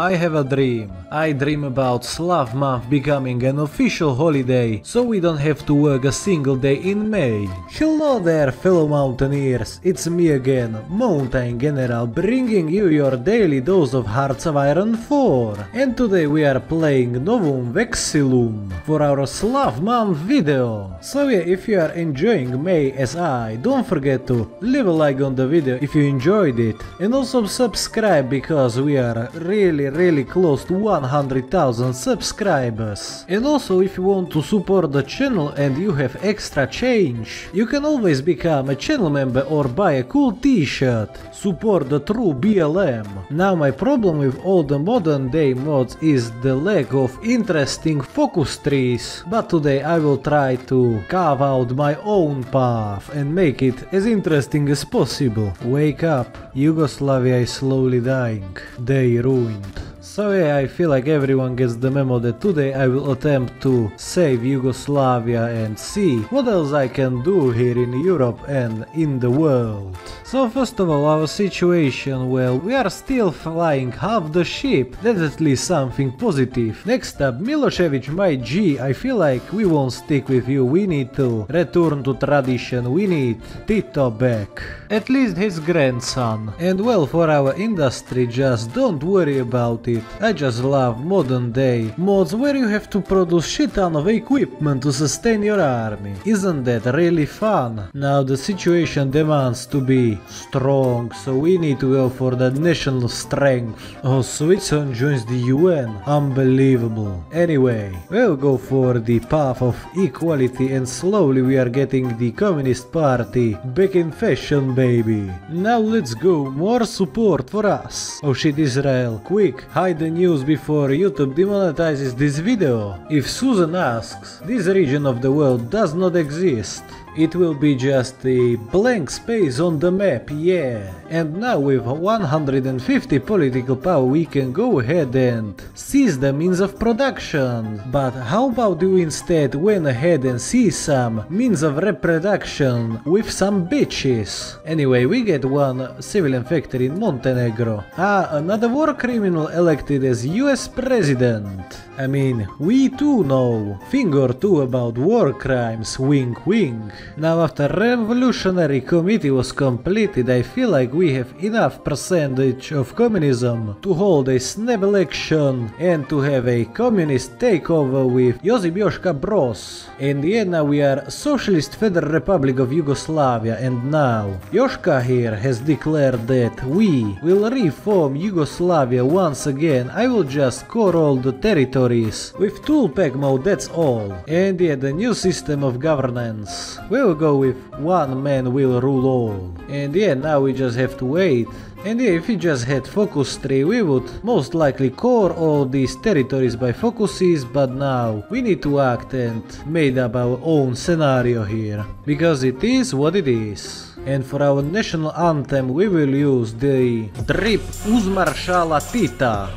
I have a dream. I dream about Slav month becoming an official holiday, so we don't have to work a single day in May. Hello there, fellow mountaineers, it's me again, Mountain General, bringing you your daily dose of Hearts of Iron 4. And today we are playing Novum Vexillum for our Slav month video. So yeah, if you are enjoying May as I, don't forget to leave a like on the video if you enjoyed it. And also subscribe, because we are really close to 100,000 subscribers. And also, if you want to support the channel and you have extra change, you can always become a channel member or buy a cool t-shirt. Support the true BLM. Now my problem with all the modern day mods is the lack of interesting focus trees, but today I will try to carve out my own path and make it as interesting as possible. Wake up, Yugoslavia is slowly dying. They ruined. So yeah, I feel like everyone gets the memo that today I will attempt to save Yugoslavia and see what else I can do here in Europe and in the world. So first of all, our situation, well, we are still flying half the ship, that's at least something positive. Next up, Milosevic, my G, I feel like we won't stick with you, we need to return to tradition, we need Tito back. At least his grandson. And well, for our industry, just don't worry about it. I just love modern day mods where you have to produce shit ton of equipment to sustain your army. Isn't that really fun? Now the situation demands to be strong, so we need to go for the national strength. Oh, Switzerland joins the UN. Unbelievable. Anyway, we'll go for the path of equality, and slowly we are getting the Communist Party back in fashion, baby. Now let's go, more support for us. Oh shit, Israel, quick. Hide the news before YouTube demonetizes this video. If Susan asks, this region of the world does not exist. It will be just a blank space on the map, yeah. And now with 150 political power we can go ahead and seize the means of production. But how about you instead went ahead and seize some means of reproduction with some bitches? Anyway, we get one civilian factory in Montenegro. Ah, another war criminal elected as US president. I mean, we too know thing or two about war crimes, wink wink. Now after revolutionary committee was completed, I feel like we have enough percentage of communism to hold a snap election and to have a communist takeover with Josip Broz. In the end now we are Socialist Federal Republic of Yugoslavia, and now Joška here has declared that we will reform Yugoslavia once again. I will just core all the territories with toolpack mode, that's all. And yeah, the new system of governance. We'll go with one man will rule all. And yeah, now we just have to wait. And yeah, if we just had focus tree, we would most likely core all these territories by focuses, but now we need to act and made up our own scenario here, because it is what it is. And for our national anthem we will use the drip Uz Marshala Tita.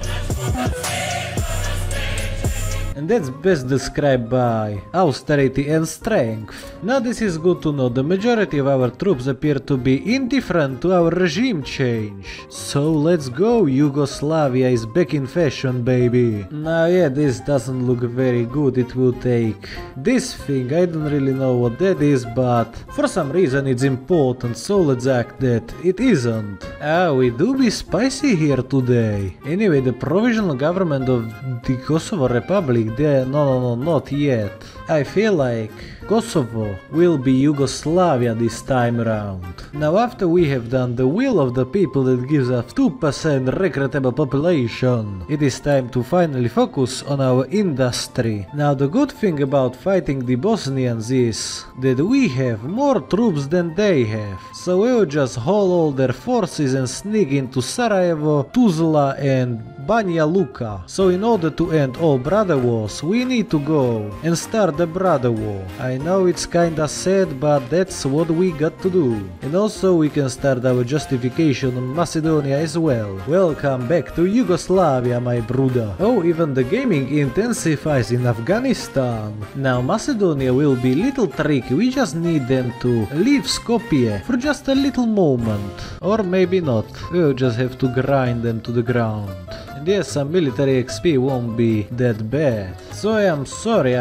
And that's best described by austerity and strength. Now this is good to know, the majority of our troops appear to be indifferent to our regime change. So let's go, Yugoslavia is back in fashion, baby. Now yeah, this doesn't look very good, it will take this thing, I don't really know what that is, but for some reason it's important, so let's act that it isn't. Ah, we do be spicy here today. Anyway, the provisional government of the Kosovo Republic, no, not yet. I feel like Kosovo will be Yugoslavia this time around. Now after we have done the will of the people that gives us 2% recruitable population, it is time to finally focus on our industry. Now the good thing about fighting the Bosnians is that we have more troops than they have. So we will just haul all their forces and sneak into Sarajevo, Tuzla and Banja Luka. So in order to end all brother wars, we need to go and start the brother war. I know it's kinda sad, but that's what we got to do. And also we can start our justification on Macedonia as well. Welcome back to Yugoslavia, my Bruda. Oh, even the gaming intensifies in Afghanistan. Now Macedonia will be little tricky, we just need them to leave Skopje for just a little moment. Or maybe not, we'll just have to grind them to the ground. And yes, some military XP won't be that bad. So I'm sorry,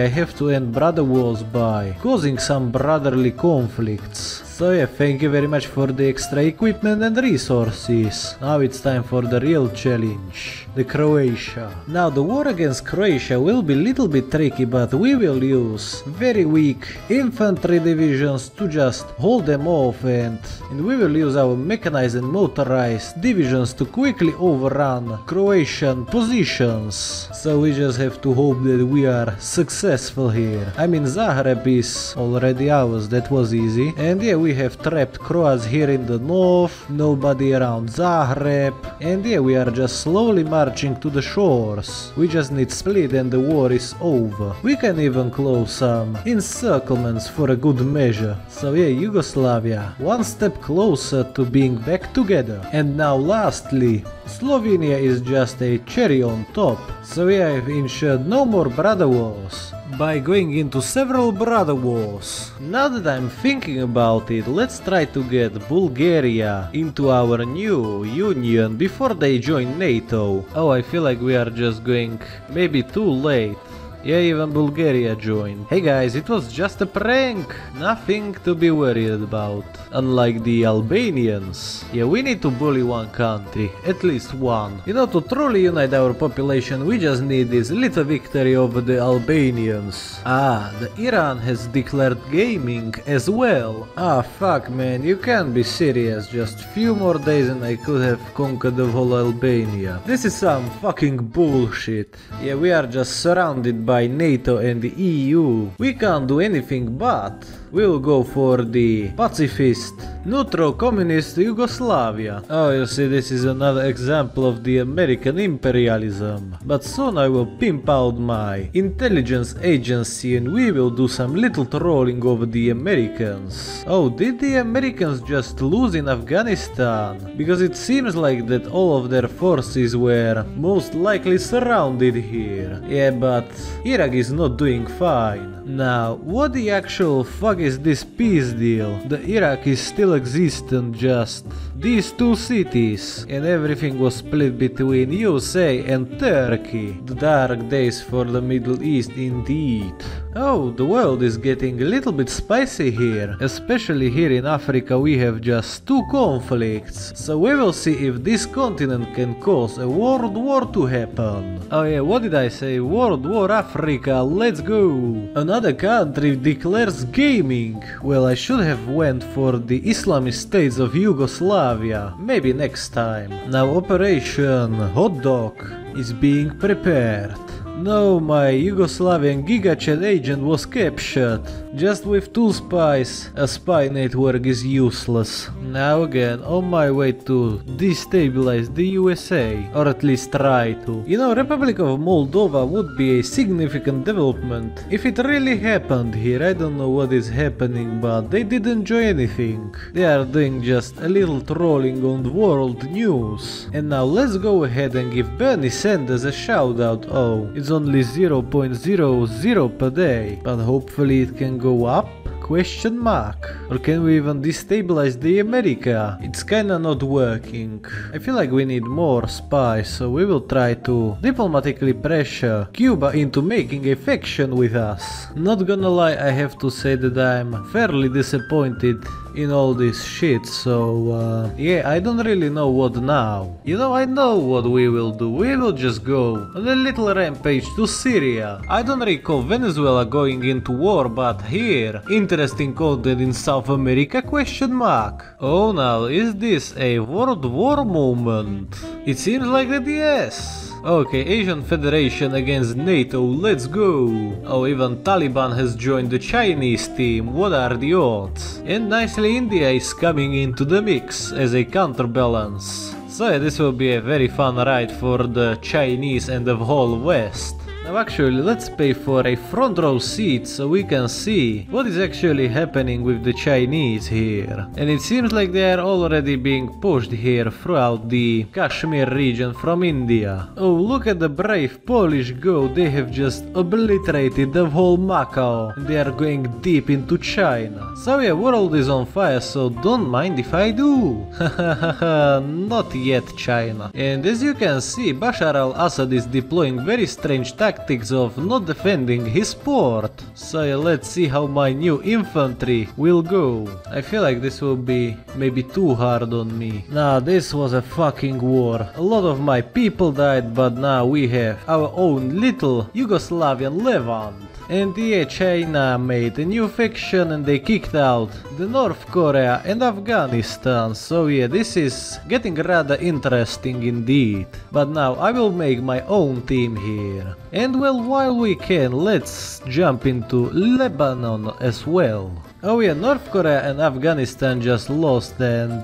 I have to end brother wars by causing some brotherly conflicts. So yeah, thank you very much for the extra equipment and resources. Now it's time for the real challenge, the Croatia. Now the war against Croatia will be a little bit tricky, but we will use very weak infantry divisions to just hold them off, and we will use our mechanized and motorized divisions to quickly overrun Croatian positions. So we just have to hope that we are successful here. I mean, Zagreb is already ours, that was easy. And yeah, we have trapped Croats here in the north, nobody around Zagreb, and yeah, we are just slowly marching to the shores. We just need split and the war is over. We can even close some encirclements for a good measure. So yeah, Yugoslavia, one step closer to being back together. And now lastly, Slovenia is just a cherry on top. So yeah, I've ensured no more brother wars by going into several brother wars. Now that I'm thinking about it, let's try to get Bulgaria into our new union before they join NATO. Oh, I feel like we are just going maybe too late. Yeah, even Bulgaria joined. Hey guys, it was just a prank. Nothing to be worried about. Unlike the Albanians. Yeah, we need to bully one country. At least one. You know, to truly unite our population, we just need this little victory over the Albanians. Ah, the Iran has declared gaming as well. Ah, fuck man, you can't be serious. Just few more days and I could have conquered the whole Albania. This is some fucking bullshit. Yeah, we are just surrounded by NATO and the EU. We can't do anything, but we'll go for the pacifist, neutral communist Yugoslavia. Oh, you see, this is another example of the American imperialism. But soon I will pimp out my intelligence agency and we will do some little trolling over the Americans. Oh, did the Americans just lose in Afghanistan? Because it seems like that all of their forces were most likely surrounded here. Yeah, but Iraq is not doing fine. Now, what the actual fuck is this peace deal? The Iraq is still existent, just these two cities, and everything was split between USA and Turkey. The dark days for the Middle East indeed. Oh, the world is getting a little bit spicy here. Especially here in Africa we have just two conflicts. So we will see if this continent can cause a world war to happen. Oh yeah, what did I say? World War Africa, let's go! Another country declares gaming. Well, I should have went for the Islamic states of Yugoslavia. Maybe next time. Now Operation Hot Dog is being prepared. No, my Yugoslavian GigaChat agent was captured. Just with two spies, a spy network is useless. Now again, on my way to destabilize the USA, or at least try to. You know, Republic of Moldova would be a significant development if it really happened here. I don't know what is happening, but they didn't enjoy anything. They are doing just a little trolling on world news. And now let's go ahead and give Bernie Sanders a shout out. Oh, it's only 0.00 per day, but hopefully it can go up? Question mark. Or can we even destabilize the America? It's kinda not working. I feel like we need more spies, so we will try to diplomatically pressure Cuba into making a faction with us. Not gonna lie, I have to say that I'm fairly disappointed in all this shit, so yeah, I don't really know what now. You know, I know what we will do. We will just go on a little rampage to Syria. I don't recall Venezuela going into war, but here, interesting content in South America, question mark. Oh, now, is this a world war moment? It seems like that, yes. Okay, Asian Federation against NATO, let's go! Oh, even Taliban has joined the Chinese team, what are the odds? And nicely India is coming into the mix as a counterbalance. So yeah, this will be a very fun ride for the Chinese and the whole West. Now actually, let's pay for a front row seat so we can see what is actually happening with the Chinese here. And it seems like they are already being pushed here throughout the Kashmir region from India. Oh, look at the brave Polish go, they have just obliterated the whole Macau. They are going deep into China. So yeah, world is on fire, so don't mind if I do. Hahaha, not yet China. And as you can see, Bashar al-Assad is deploying very strange tactics of not defending his port. So yeah, let's see how my new infantry will go. I feel like this will be maybe too hard on me. Nah, this was a fucking war. A lot of my people died, but now we have our own little Yugoslavian Levant. And yeah, China made a new faction and they kicked out the North Korea and Afghanistan. So yeah, this is getting rather interesting indeed. But now I will make my own team here. And well, while we can, let's jump into Lebanon as well. Oh yeah, North Korea and Afghanistan just lost, and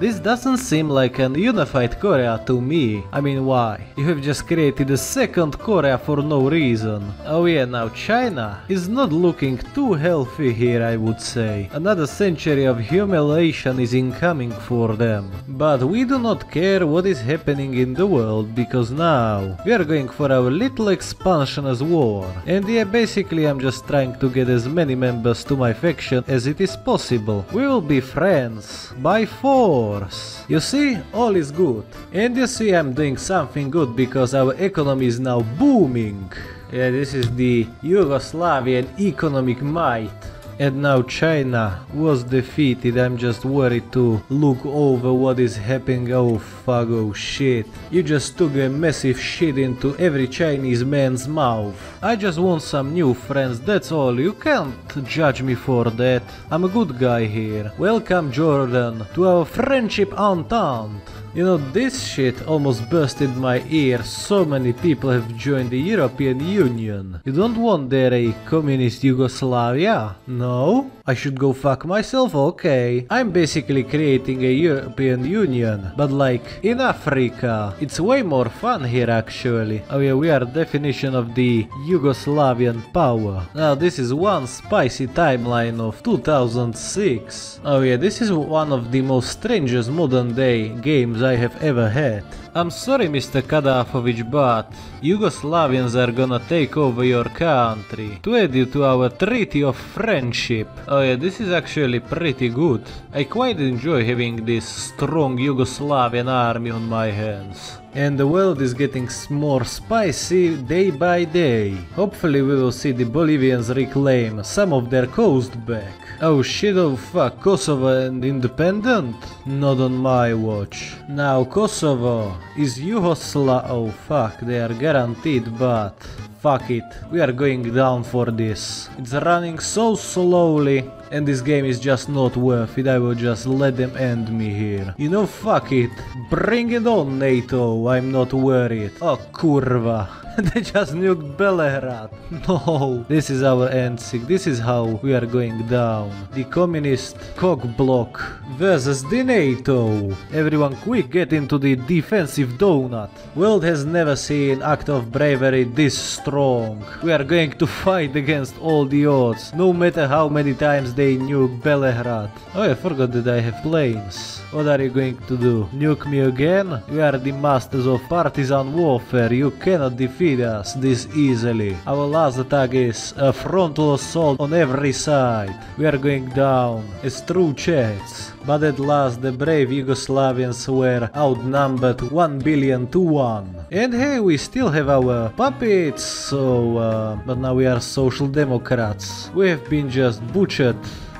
this doesn't seem like an unified Korea to me. I mean, why? You have just created a second Korea for no reason. Oh yeah, now China is not looking too healthy here, I would say. Another century of humiliation is incoming for them. But we do not care what is happening in the world, because now we are going for our little expansionist war. And yeah, basically I'm just trying to get as many members to my faction as it is possible. We will be friends by force. You see, all is good. And you see, I'm doing something good because our economy is now booming. Yeah, this is the Yugoslavian economic might. And now China was defeated. I'm just worried to look over what is happening. Oh fuck, oh shit. You just took a massive shit into every Chinese man's mouth. I just want some new friends, that's all. You can't judge me for that. I'm a good guy here. Welcome Jordan to our friendship entente. You know, this shit almost bursted my ear. So many people have joined the European Union. You don't want there a communist Yugoslavia? No? I should go fuck myself? Okay. I'm basically creating a European Union, but like in Africa. It's way more fun here actually. Oh yeah, we are definition of the Yugoslavian power. Now this is one spicy timeline of 2006. Oh yeah, this is one of the most strangest modern day games I have ever had. I'm sorry Mr. Kadafovich, but Yugoslavians are gonna take over your country to add you to our treaty of friendship. Oh yeah, this is actually pretty good. I quite enjoy having this strong Yugoslavian army on my hands. And the world is getting more spicy day by day. Hopefully we will see the Bolivians reclaim some of their coast back. Oh shit, oh fuck, Kosovo and independent? Not on my watch. Now Kosovo is Yugoslavia. Oh fuck, they are guaranteed, but fuck it, we are going down for this. It's running so slowly. And this game is just not worth it. I will just let them end me here. You know, fuck it. Bring it on, NATO. I'm not worried. Oh, kurva. They just nuked Belgrade. No. This is our ending. This is how we are going down. The communist cock block versus the NATO. Everyone quick get into the defensive donut. World has never seen act of bravery this strong. We are going to fight against all the odds. No matter how many times they nuke Belgrade. Oh, I forgot that I have planes. What are you going to do? Nuke me again? We are the masters of partisan warfare. You cannot defeat us this easily. Our last attack is a frontal assault on every side. We are going down as true Czechs. But at last the brave Yugoslavians were outnumbered 1,000,000,000 to 1. And hey, we still have our puppets, so but now we are social democrats. We have been just butchered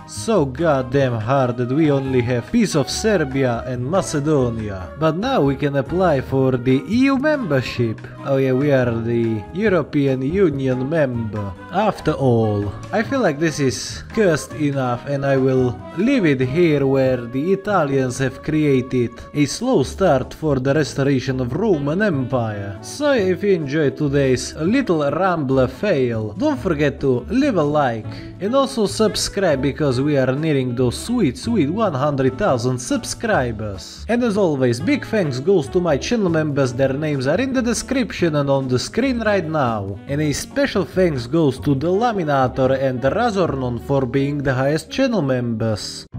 so goddamn hard that we only have piece of Serbia and Macedonia. But now we can apply for the EU membership. Oh yeah, we are the European Union member. After all, I feel like this is cursed enough, and I will leave it here where the Italians have created a slow start for the restoration of Roman Empire. So if you enjoyed today's little rambler fail, don't forget to leave a like and also subscribe, because we are nearing those sweet 100,000 subscribers. And as always, big thanks goes to my channel members, their names are in the description and on the screen right now. And a special thanks goes to The Laminator and Razornon for being the highest channel members.